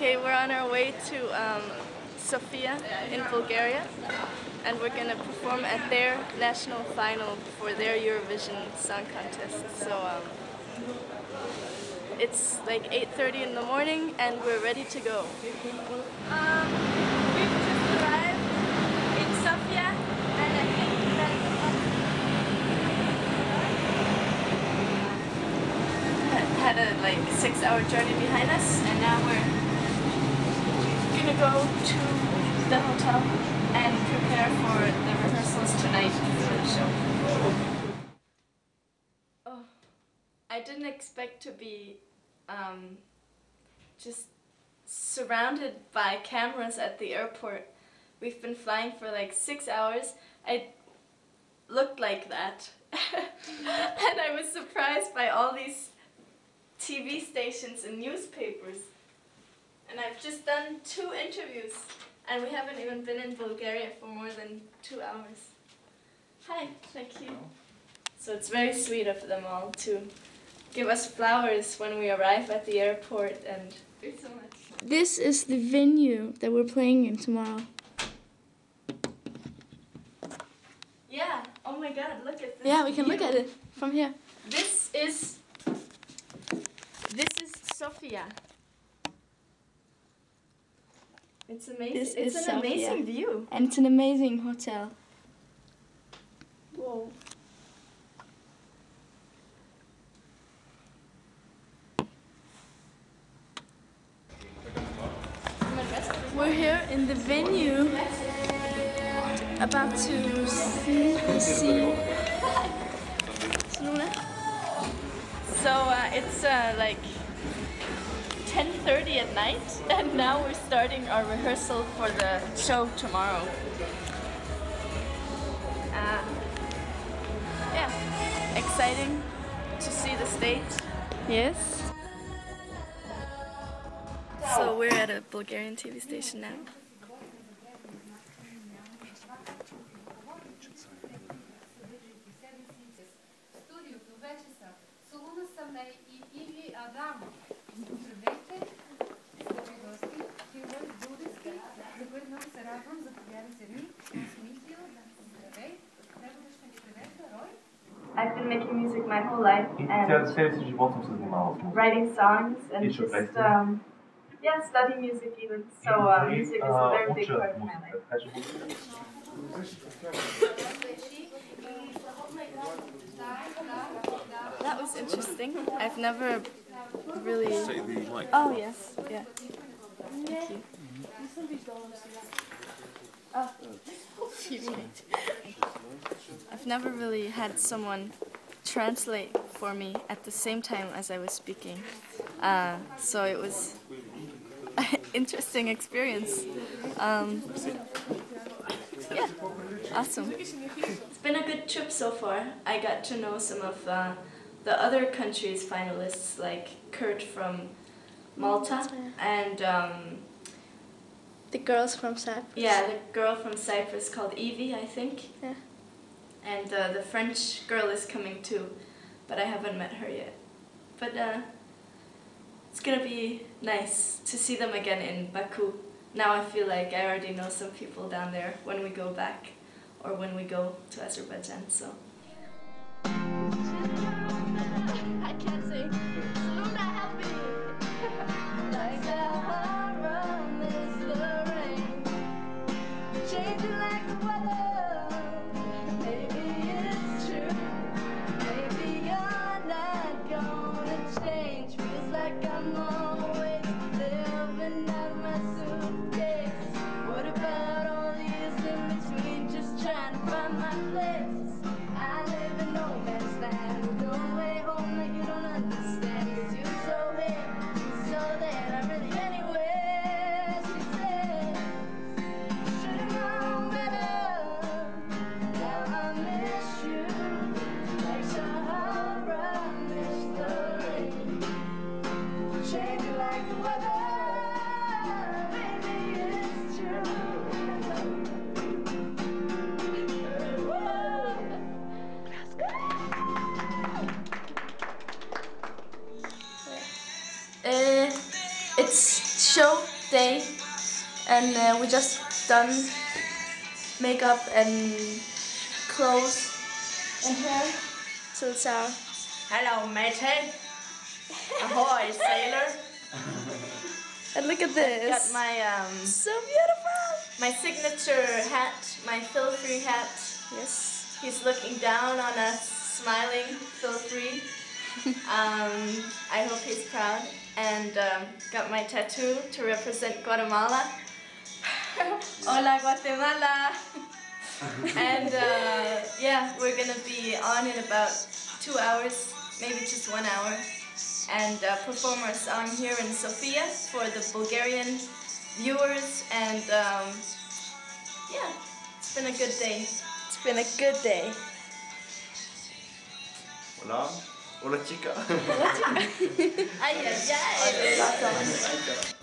Okay, we're on our way to Sofia in Bulgaria, and we're going to perform at their national final for their Eurovision Song Contest. So it's like 8:30 in the morning and we're ready to go. We've just arrived in Sofia and I think that had a like 6-hour journey behind us, and now we're going to go to the hotel and prepare for the rehearsals tonight for the show. Oh, I didn't expect to be just surrounded by cameras at the airport. We've been flying for like 6 hours. I looked like that and I was surprised by all these TV stations and newspapers. And I've just done 2 interviews, and we haven't even been in Bulgaria for more than 2 hours. Hi, thank you. So it's very sweet of them all to give us flowers when we arrive at the airport, and thank you so much. This is the venue that we're playing in tomorrow. Yeah, oh my god, look at this. Yeah, we can look at it from here. This is Sofia. It's amazing. It's an amazing view. And it's an amazing hotel. Whoa. We're here in the venue, about to see. So it's like 10:30 at night, and now we're starting our rehearsal for the show tomorrow. Yeah, exciting to see the stage. Yes. So we're at a Bulgarian TV station now. I've been making music my whole life and writing songs and just studying music even. So music is a very big part of my life. That was interesting. I've never really. Oh yes, yeah. Thank you. Oh. I've never really had someone translate for me at the same time as I was speaking, so it was an interesting experience. Yeah, awesome. It's been a good trip so far. I got to know some of the other countries' finalists, like Kurt from Malta and the girls from Cyprus. Yeah, the girl from Cyprus called Evie, I think. Yeah. And the French girl is coming too, but I haven't met her yet. But it's gonna be nice to see them again in Baku. Now I feel like I already know some people down there when we go back or when we go to Azerbaijan, so. we just done makeup and clothes and hair. So ciao. Hello, matey. Ahoy, sailor. And look at this. I've got my so beautiful. My signature hat, my feel-free hat. Yes. He's looking down on us, smiling, feel-free. I hope he's proud. And got my tattoo to represent Guatemala. Hola, Guatemala. And yeah, we're gonna be on in about 2 hours, maybe just 1 hour, and perform our song here in Sofia for the Bulgarian viewers. And yeah, it's been a good day. It's been a good day. Hola, hola chica. Ay, ay, ay.